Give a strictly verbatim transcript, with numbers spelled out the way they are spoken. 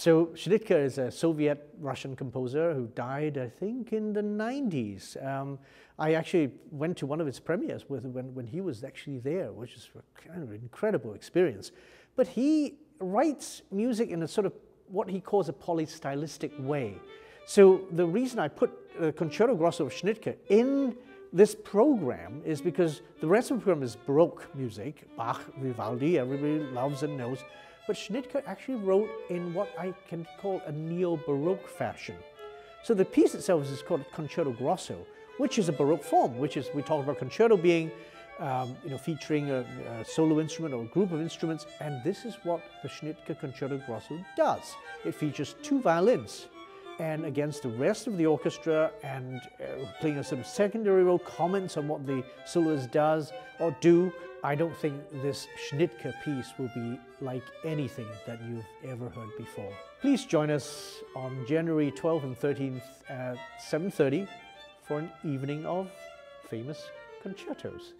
so Schnittke is a Soviet-Russian composer who died, I think, in the nineties. Um, I actually went to one of his premieres with, when, when he was actually there, which is kind of an incredible experience. But he writes music in a sort of what he calls a polystylistic way. So the reason I put uh, Concerto Grosso of Schnittke in this program is because the rest of the program is Baroque music, Bach, Vivaldi, everybody loves and knows. But Schnittke actually wrote in what I can call a neo-Baroque fashion. So the piece itself is called Concerto Grosso, which is a Baroque form, which is, we talk about concerto being, um, you know, featuring a, a solo instrument or a group of instruments, and this is what the Schnittke Concerto Grosso does. It features two violins, and against the rest of the orchestra, and uh, playing a sort of secondary role, comments on what the soloist does or do. I don't think this Schnittke piece will be like anything that you've ever heard before. Please join us on January twelfth and thirteenth at seven thirty for an evening of famous concertos.